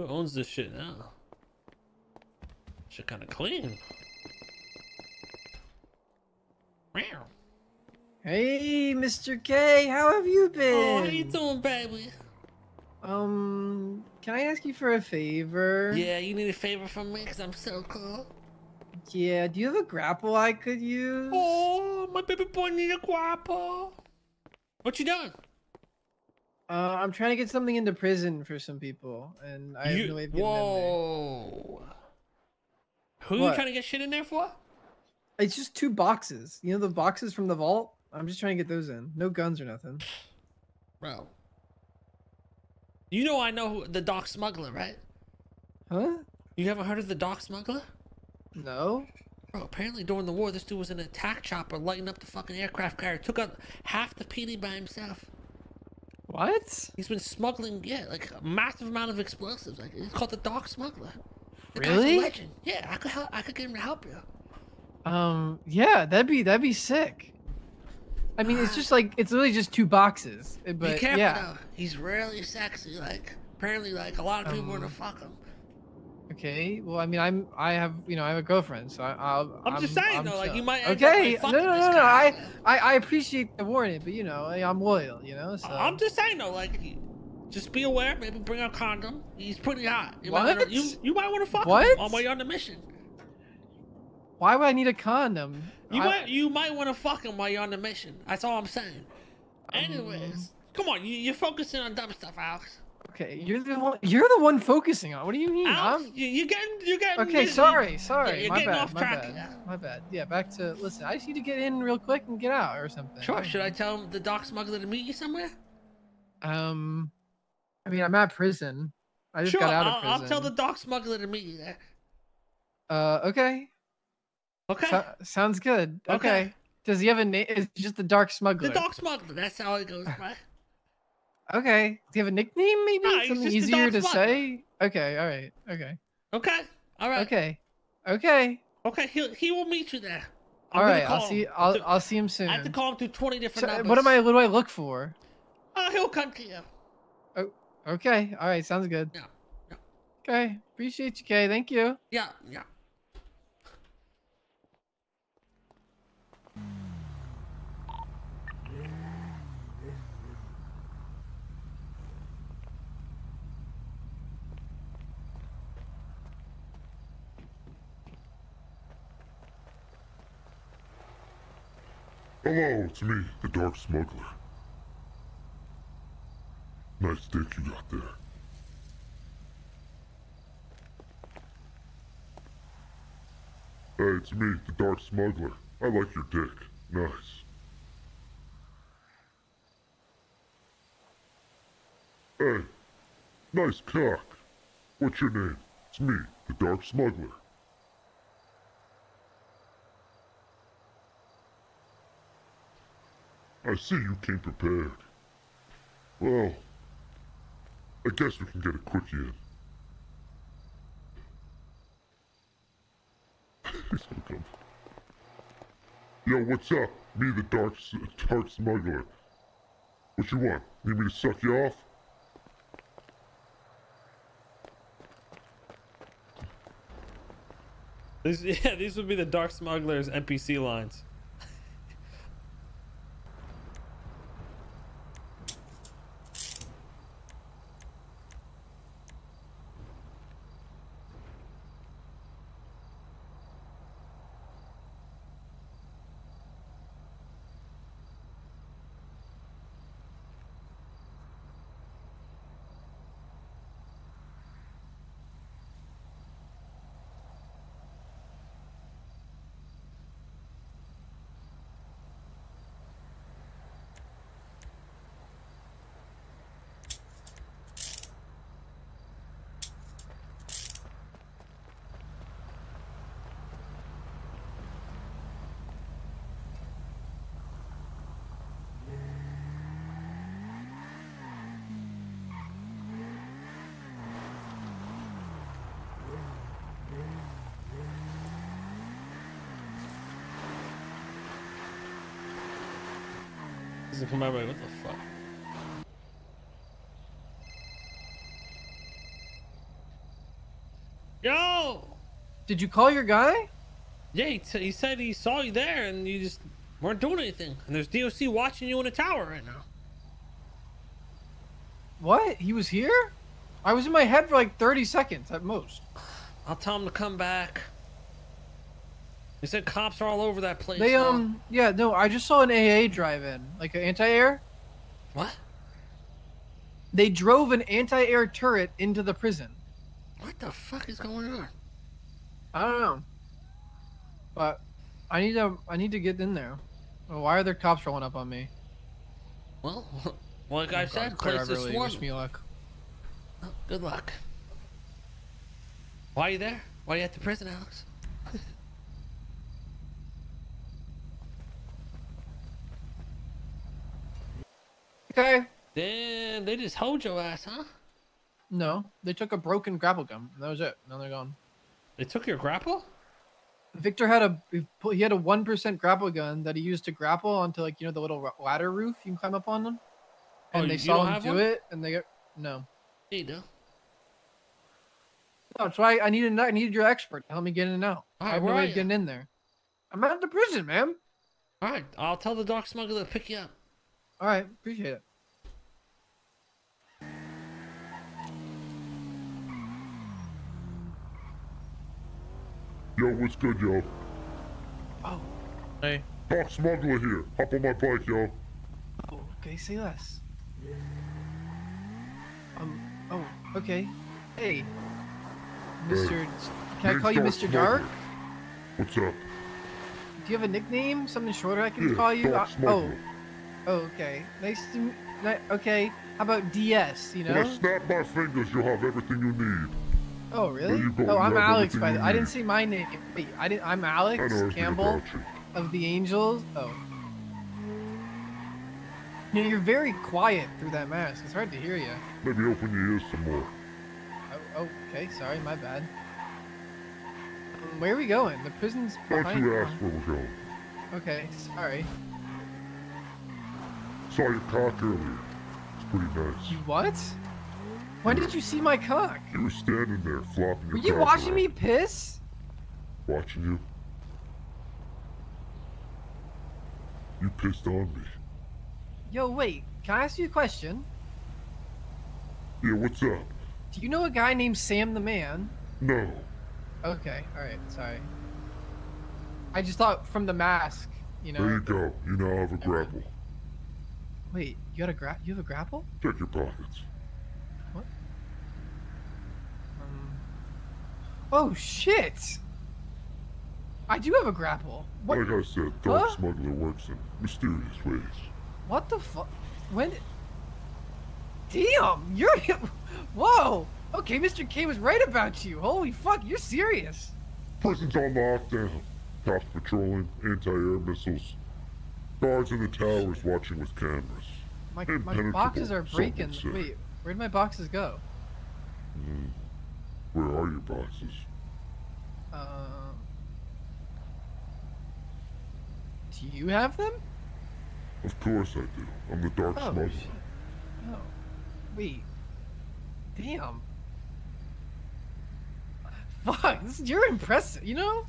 Who owns this shit now? Shit kind of clean. Hey, Mr. K, how have you been? Oh, how you doing, baby? Can I ask you for a favor? Yeah, you need a favor from me because I'm so cool. Yeah, do you have a grapple I could use? Oh, my baby boy needs a grapple. What you doing? I'm trying to get something into prison for some people, and I have no way of getting them there. Who are you trying to get shit in there for? It's just 2 boxes. You know the boxes from the vault? I'm just trying to get those in. No guns or nothing. Bro. You know I know who, the Doc Smuggler, right? Huh? You haven't heard of the Doc Smuggler? No. Bro, apparently during the war, this dude was in an attack chopper lighting up the fucking aircraft carrier. Took out half the PD by himself. What? He's been smuggling, yeah, like a massive amount of explosives. Like, it's called the Doc Smuggler. The really? Guy's a legend. Yeah, I could get him to help you. Yeah, that'd be sick. I mean, it's just like, it's literally just 2 boxes. But, be careful, yeah. Though. He's really sexy. Like, apparently, like, a lot of people want to fuck him. Okay, well, I mean, I have a girlfriend, so I'm just saying, though, like, you might end up fucking this guy. I appreciate the warning, but, you know, I'm loyal, you know, so. I'm just saying, though, like, just be aware, maybe bring a condom. He's pretty hot. You what? You might want to fuck him on while you're on the mission. Why would I need a condom? You might want to fuck him while you're on the mission. That's all I'm saying. Anyways, come on, you're focusing on dumb stuff, Alex. Okay, you're the one focusing on. What do you mean? Alex, you're getting. Okay, sorry. Yeah, my bad. Yeah, back to listen. I just need to get in real quick and get out or something. Sure. Should I tell the Doc Smuggler to meet you somewhere? I mean, I'm at prison. I just got out of prison. I'll tell the Doc Smuggler to meet you there. Okay. Okay. Sounds good. Okay. Does he have a name? It's just the Dark Smuggler. The Dark Smuggler. That's how it goes, right? Okay. Does he have a nickname, maybe? No, something easier to say? Okay. All right. Okay. Okay. All right. Okay. Okay. Okay. He will meet you there. All right. I'll see him soon. I have to call him through 20 different numbers. What do I look for? He'll come to you. Oh. Okay. All right. Sounds good. Yeah. Okay. Appreciate you, Kay. Thank you. Yeah. Yeah. Hello, it's me, the Dark Smuggler. Nice dick you got there. Hey, it's me, the Dark Smuggler. I like your dick. Nice. Hey, nice cock. What's your name? It's me, the Dark Smuggler. I see you came prepared. Well, I guess we can get a quickie in. He's gonna come. Yo, what's up? Me, the dark Smuggler. What you want? Need me to suck you off? These would be the Dark Smuggler's NPC lines. Come my way, what the fuck? Yo! Did you call your guy? Yeah, he said he saw you there and you just weren't doing anything. And there's DOC watching you in a tower right now. What? He was here? I was in my head for like 30 seconds at most. I'll tell him to come back. They said cops are all over that place. They, yeah, no, I just saw an AA drive in. Like an anti-air? What? They drove an anti-air turret into the prison. What the fuck is going on? I don't know. But I need to get in there. Why are there cops rolling up on me? Well, like I said, place is swarming. Wish me luck. Oh, good luck. Why are you there? Why are you at the prison, Alex? Okay. Damn, they just hold your ass, huh? No, they took a broken grapple gun. And that was it. Now they're gone. They took your grapple? Victor had a 1% grapple gun that he used to grapple onto, like, you know, the little ladder roof you can climb up on them. And they saw him do it, and they got no. Yeah, you do. No, that's why I needed your expert to help me get in and out. All right, I have no way of getting in there. I'm out of the prison, man. All right, I'll tell the dark smuggler to pick you up. All right, appreciate it. Yo, what's good, yo? Oh, hey. Dark smuggler here. Hop on my bike, yo. Oh, okay, say less. Oh, okay. Hey, Mr. Can I call you Mr. Dark? What's up? Do you have a nickname? Something shorter I can call you? Dark smuggler. Oh, okay. Nice to. Okay. How about DS? You know. When I snap my fingers, you'll have everything you need. Oh really? Oh, I'm Alex. By the way, I didn't see my name. Wait, I didn't. I'm Alex Campbell of the Angels. Oh. You know, you're very quiet through that mask. It's hard to hear you. Maybe open your ears some more. Oh, okay. Sorry, my bad. Where are we going? The prison's behind. Why don't you ask where we're going? Okay. Sorry. Saw your cock earlier. It's pretty nice. You what? When did you see my cock? You were standing there flopping your cock. Were you watching me piss? Watching you? You pissed on me. Yo, wait. Can I ask you a question? Yeah, what's up? Do you know a guy named Sam the Man? No. Okay, alright, sorry. I just thought from the mask, you know. There you go. You now have a grapple. Wait, you have a grapple? Check your pockets. Oh shit! I do have a grapple. What? Like I said, dark smuggler works in mysterious ways. What the fuck? When? Damn! You're. Whoa! Okay, Mr. K was right about you. Holy fuck! You're serious. Prison's on lockdown. Cops patrolling, anti-air missiles, guards in the towers watching with cameras. My boxes are breaking. Wait, where'd my boxes go? Where are your boxes? Do you have them? Of course I do. I'm the dark smuggler. Oh, wait. Damn. Fuck, you're impressive, you know?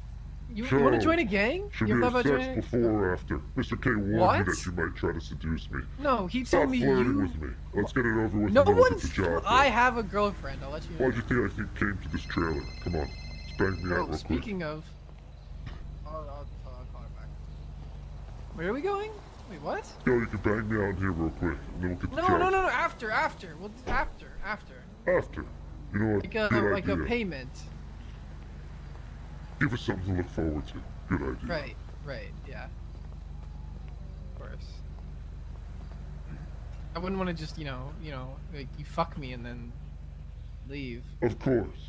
You want to join a gang? Should you have sex before or after? Mr. K warned me that you might try to seduce me. No, he told me you... Stop flirting with me. Let's get it over with. No one's... I have a girlfriend. I'll let you know. Why'd you think I came to this trailer? Come on. Spank me out real quick. Speaking of... I'll call her back. Where are we going? Wait, what? Yo, you can bang me out here real quick. And then we'll get the job. No. After. Well, after. You know what? Like a payment. Give us something to look forward to. Good idea. Right, yeah. Of course. I wouldn't want to just, you know, like you fuck me and then leave. Of course.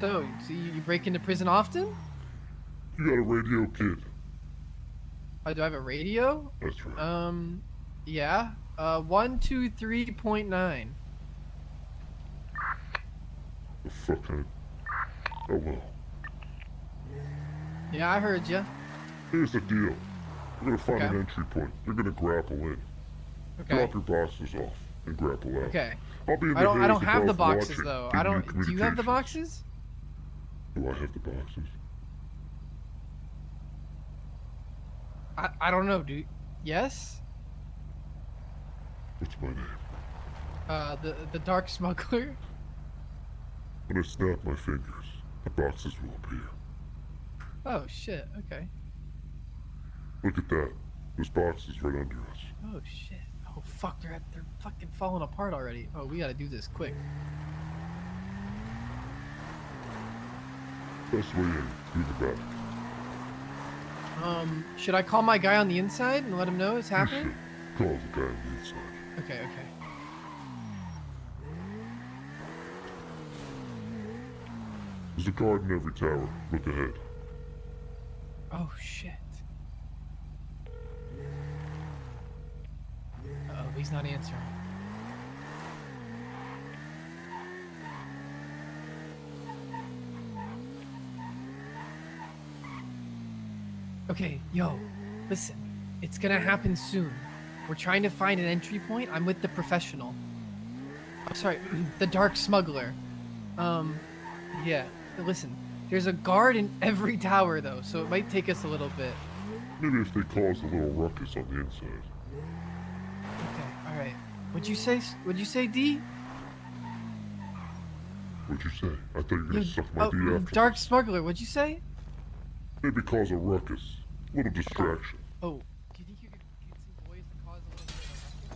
So you break into prison often? You got a radio, kid. Oh, do I have a radio? That's right. Yeah. 123.9. The fuck, huh? Oh well. Yeah, I heard you. Here's the deal. We're gonna find an entry point. You're gonna grapple in. Okay. Drop your boxes off. and grapple out. Okay. I don't have the boxes though. I don't. Do you have the boxes? Do I have the boxes? I don't know, dude. Yes. What's my name? The Dark Smuggler. When I snap my fingers, the boxes will appear. Oh shit! Okay. Look at that. There's boxes right under us. Oh shit! Oh fuck! They're fucking falling apart already. Oh, we gotta do this quick. Best way in through the back. Should I call my guy on the inside and let him know it's happening? Call the guy on the inside. Okay. Okay. There's a guard in every tower. Look ahead. Oh shit. Uh-oh, he's not answering. Okay, yo, listen. It's gonna happen soon. We're trying to find an entry point. I'm with the professional. I'm sorry, the Dark Smuggler. Yeah, listen. There's a guard in every tower, though, so it might take us a little bit. Maybe if they cause a little ruckus on the inside. Okay, all right. What'd you say, D? What'd you say? I thought you were gonna suck my D after. Dark Smuggler. What'd you say? Maybe cause a ruckus, a little distraction. Oh. Do you think you could get some boys to cause a little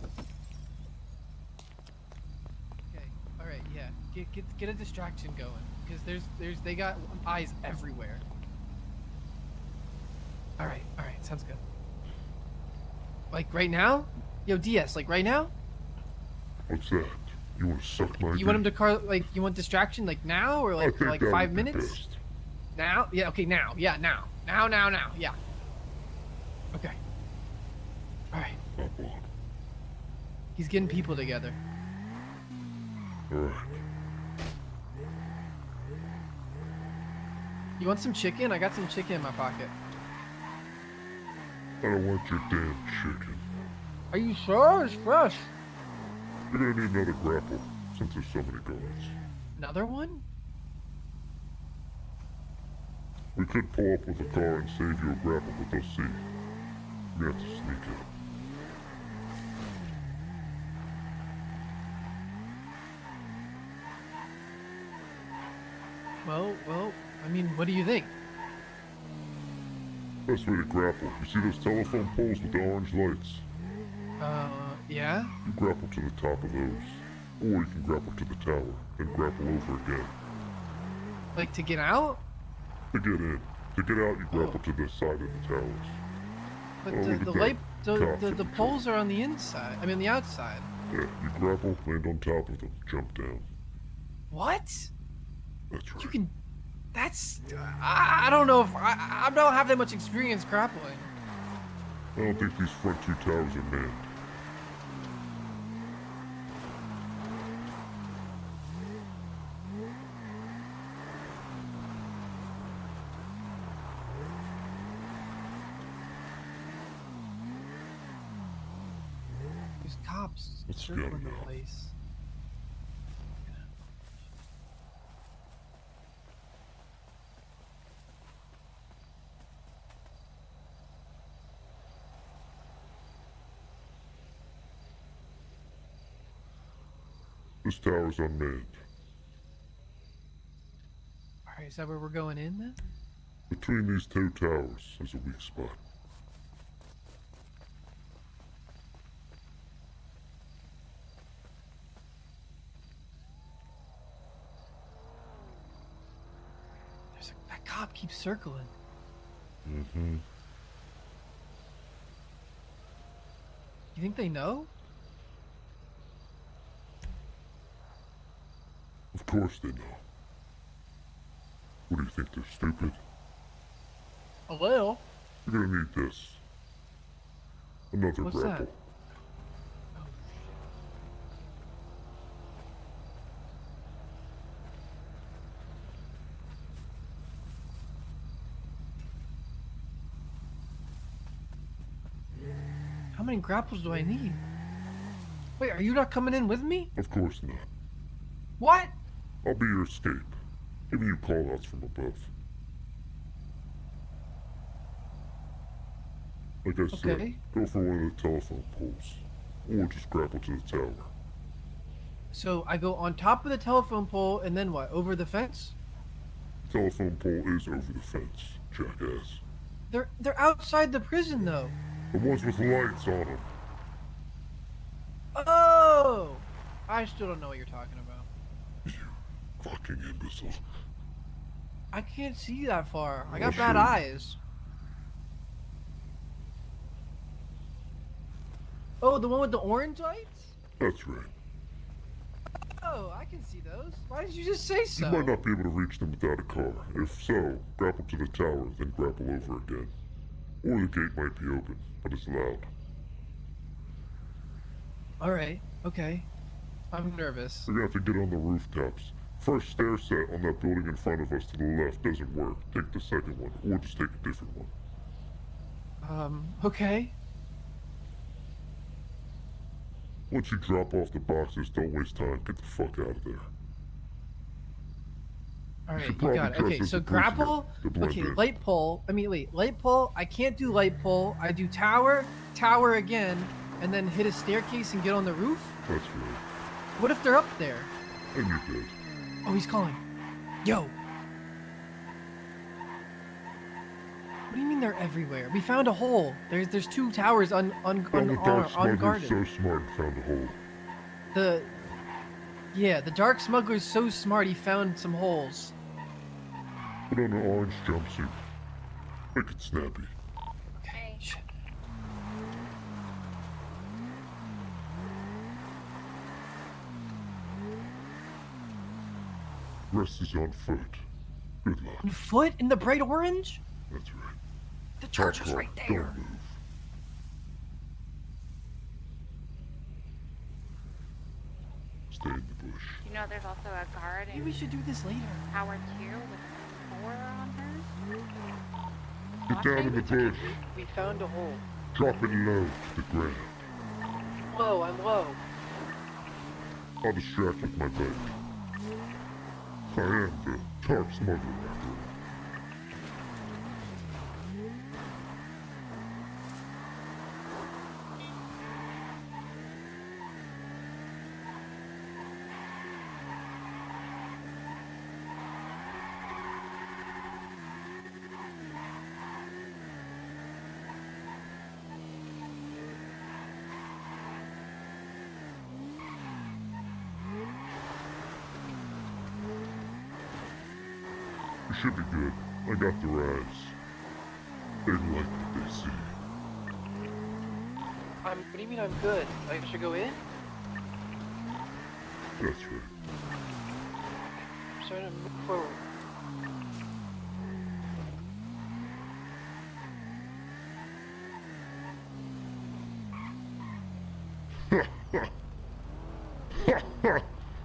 bit of ruckus? Okay, all right. Yeah, get a distraction going. Because they got eyes everywhere. All right, sounds good. Like right now? Yo, DS, like right now? What's that? You want to suck my dick? You want him to you want distraction like now or like 5 minutes? Best. Now? Yeah, okay, now. Yeah, now. Now, yeah. Okay. All right. Not one. He's getting people together. All right. You want some chicken? I got some chicken in my pocket. I don't want your damn chicken. Are you sure? It's fresh. You're gonna need another grapple, since there's so many guards. Another one? We could pull up with a car and save you a grapple, but they'll see. You have to sneak out. Well, I mean, what do you think? Best way to grapple. You see those telephone poles with the orange lights? Yeah? You grapple to the top of those. Or you can grapple to the tower, then grapple over again. Like to get out? To get in. To get out, you grapple to the side of the towers. But the poles are on the inside. I mean, the outside. Yeah, you grapple, land on top of them, jump down. What? That's right. You can... That's... I don't know if... I don't have that much experience grappling. I don't think these front two towers are manned. There's cops circling the place. This tower's unmanned. Alright, is that where we're going in then? Between these two towers is a weak spot. That cop keeps circling. Mm-hmm. You think they know? Of course they know. What do you think, they're stupid? A little. You're gonna need this. Another grapple. What's that? Oh. How many grapples do I need? Wait, are you not coming in with me? Of course not. What? I'll be your escape, if you call us from above. Like I said, go for one of the telephone poles, or just grapple to the tower. So I go on top of the telephone pole, and then what? Over the fence? Telephone pole is over the fence, jackass. They're outside the prison, though. The ones with lights on them. Oh! I still don't know what you're talking about. You fucking imbecile. I can't see that far. I got bad eyes. Oh, the one with the orange lights? That's right. Oh, I can see those. Why did you just say so? You might not be able to reach them without a car. If so, grapple to the tower, then grapple over again. Or the gate might be open, but it's loud. Alright, okay. I'm nervous. We're gonna have to get on the rooftops. First stair set on that building in front of us to the left doesn't work. Take the second one, or just take a different one. Okay. Once you drop off the boxes, don't waste time. Get the fuck out of there. Alright, you got it. Okay, so grapple. Okay, light pole. I mean, wait. Light pole. I can't do light pole. I do tower, tower again, and then hit a staircase and get on the roof? That's right. What if they're up there? And you're good. Oh, he's calling. Yo! What do you mean they're everywhere? We found a hole. There's two towers unguarded. The dark smuggler's so smart found a hole. Yeah, the dark smuggler's so smart he found some holes. Put on an orange jumpsuit. Make it snappy. Okay. Shit. Rest is on foot. Good luck. On foot? In the bright orange? That's right. The church is right there. Don't move. Stay in the bush. You know, there's also a guard. Maybe we should do this later. Tower 2 with 4 on her. Get down in the bush. We found a hole. Drop it low to the ground. Low, I'm low. I'll distract with my bike. I am the dark smuggler. Should be good. I got the eyes. They like what they see. What do you mean I'm good? I should go in? That's right. I'm starting to move forward.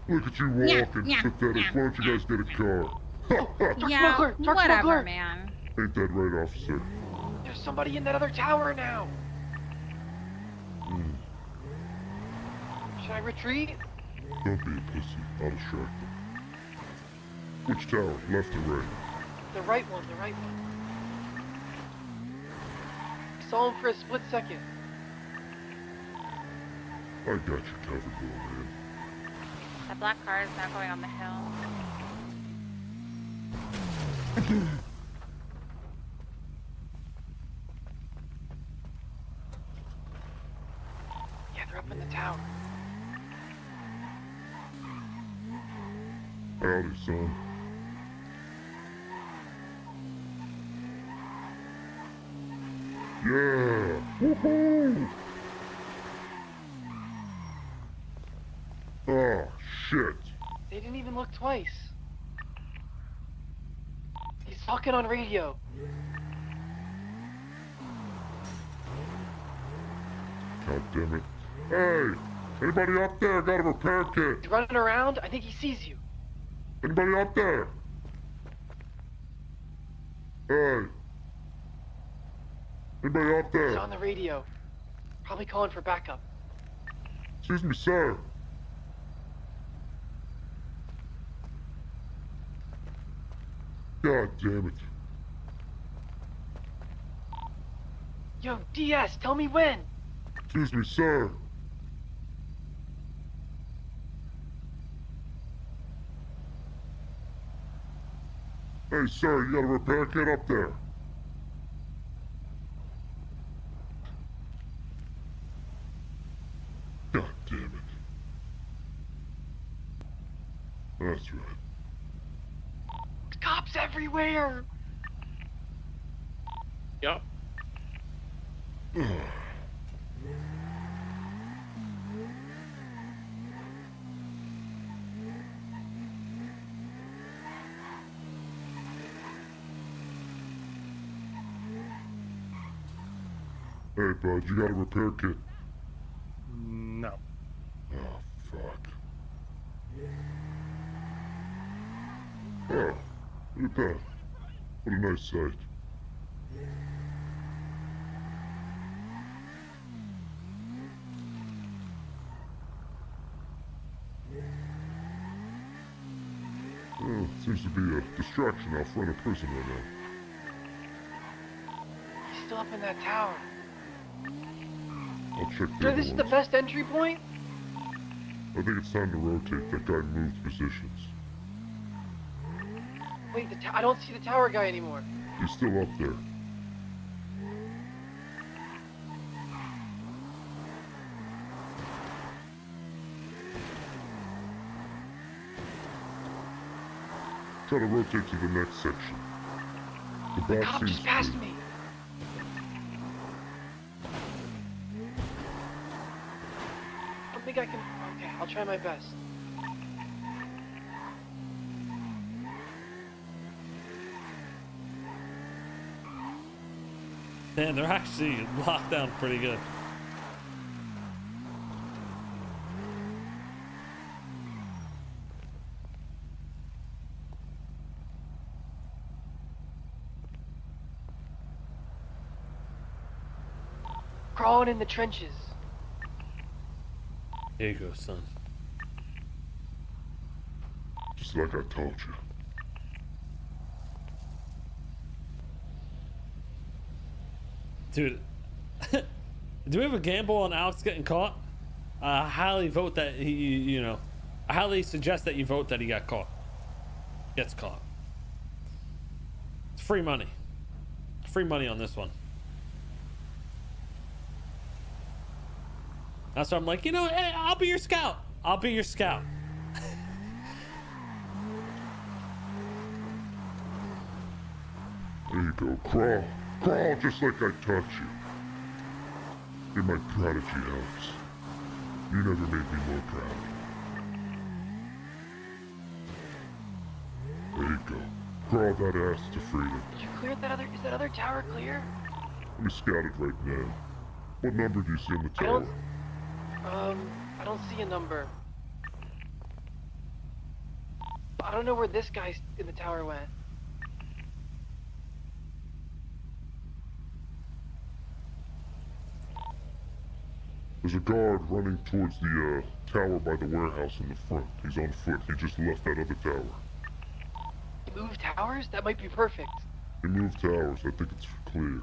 Look at you walking, pathetic. Why don't you guys get a car? Yeah, whatever, man. Ain't that right, officer? There's somebody in that other tower now. Should I retreat? Don't be a pussy. I'll distract them. Which tower? Left or right? The right one, the right one. I saw him for a split second. I got you covered, little man. That black car is now going on the hill. Yeah, they're up in the tower. Howdy, son. Yeah! Woohoo! Oh, shit. They didn't even look twice. Talking on radio. God damn it. Hey! Anybody up there? Got a repair kit. He's running around. I think he sees you. Anybody up there? Hey. Anybody up there? He's on the radio. Probably calling for backup. Excuse me, sir. God damn it. Yo, DS, tell me when. Excuse me, sir. Hey, sir, you got a repair kit up there? God damn it. That's right. Cops everywhere! Yup. Hey, bud, you got a repair kit? No. Oh, fuck. Oh, look at that. What a nice sight. Oh, seems to be a distraction out front of prison right now. He's still up in that tower. I'll check the other ones. Is the best entry point? I think it's time to rotate. That guy moved positions. Wait, I don't see the tower guy anymore. He's still up there. Try to rotate to the next section. The cop just passed me. I don't think I can... Okay, I'll try my best. Man, they're actually locked down pretty good. Crawling in the trenches. There you go, son. Just like I told you. Dude, do we have a gamble on Alex getting caught? I highly vote that he, I highly suggest that you vote that he got caught. Gets caught. It's free money. Free money on this one. That's why I'm like, you know, hey, I'll be your scout. I'll be your scout. There you go, crawl. Crawl just like I taught you. You're my prodigy, Alex. You never made me more proud. There you go. Crawl that ass to freedom. You cleared that other... Is that other tower clear? We scouted right now. What number do you see in the tower? I don't see a number. I don't know where this guy in the tower went. There's a guard running towards the tower by the warehouse in the front. He's on foot. He just left that other tower. He moved towers? That might be perfect. He moved towers. I think it's clear.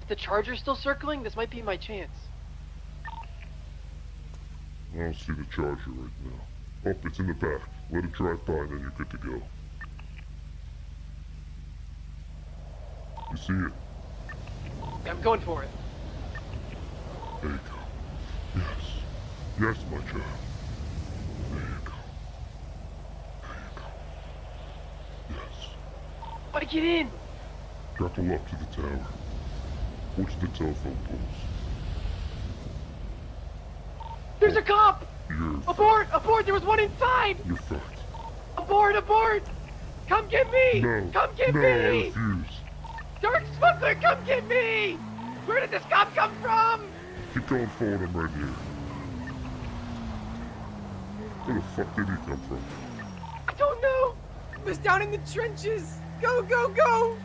Is the charger still circling? This might be my chance. I don't see the charger right now. Oh, it's in the back. Let it drive by, then you're good to go. You see it? I'm going for it. There you go. Yes. Yes, my child. There you go. There you go. Yes. I want to get in. Grapple up to the tower. Watch the telephone poles. There's a cop! Abort! Abort! There was one inside! You're fucked. Abort! Abort! Come get me! No. Come get me! No, I refuse. Dark Smuggler, come get me! Where did this cop come from? Keep going forward, I'm right here. Where the fuck did he come from? I don't know! He was down in the trenches! Go, go, go!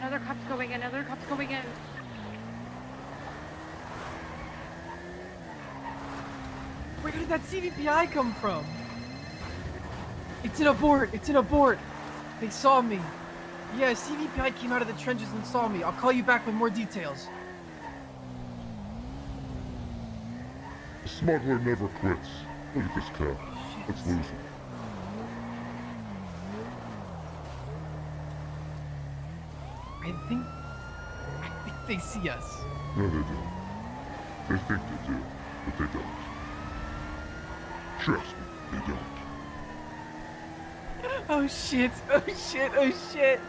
Another cop's going in, another cop's going in. Where did that CVPI come from? It's an abort! It's an abort! They saw me. Yeah, CVPI came out of the trenches and saw me. I'll call you back with more details. The smuggler never quits. Look at this cat. Let's lose him. I think they see us. No, they don't. They think they do, but they don't. Trust me, they don't. Oh shit, oh shit, oh shit.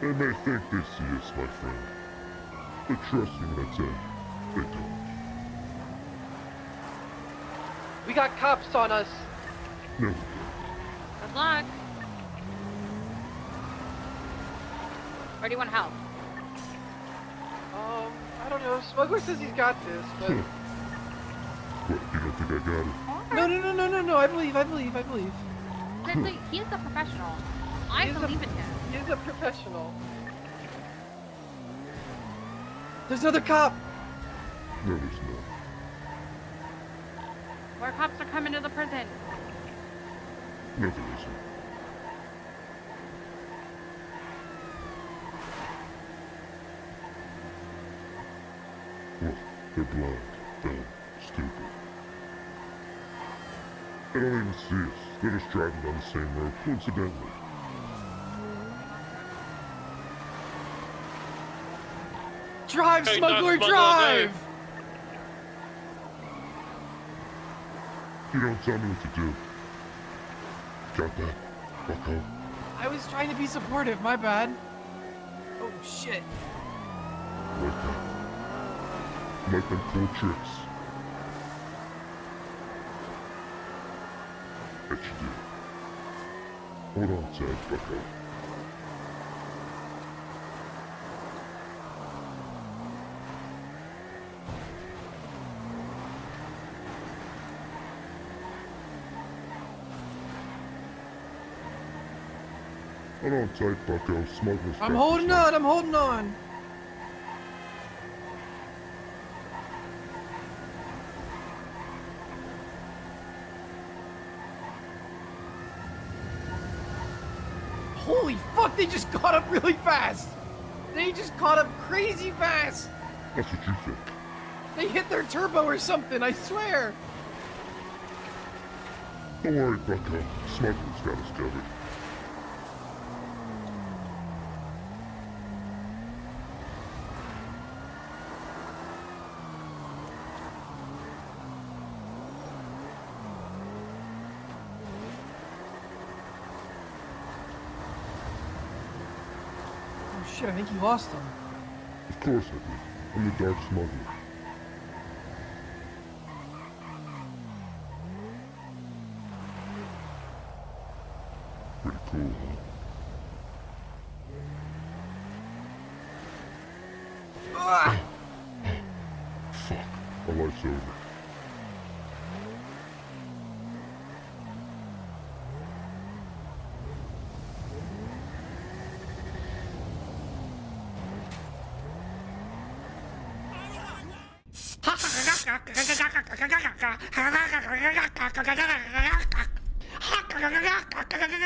They may think they see us, my friend. But trust me when I tell you, they don't. We got cops on us. No, we don't. Good luck. Or do you want help? I don't know. Smuggler says he's got this, but... What, you don't think I got it? Or... No, I believe. But he is a professional. I believe in him. He is a professional. There's another cop! No, there's not. More cops are coming to the prison. No, there isn't. Look, they're blind, dumb, stupid. They don't even see us. They're just driving down the same road, coincidentally. Drive, hey, smuggler, drive! You don't tell me what to do. Got that. Fuck off. I was trying to be supportive, my bad. Oh, shit. Wake up. Let them pull tricks. That you do. Hold on, Ted, bucko. Hold on tight, bucko. Smuggler's got I'm holding on. Holy fuck, they just caught up really fast! They just caught up crazy fast! That's what you think. They hit their turbo or something, I swear! Don't worry, bucko. Smuggling's got us covered. I think you lost him. Of course I did. I'm the dark smuggler. Pretty cool, huh? Ah! Fuck. My life's over.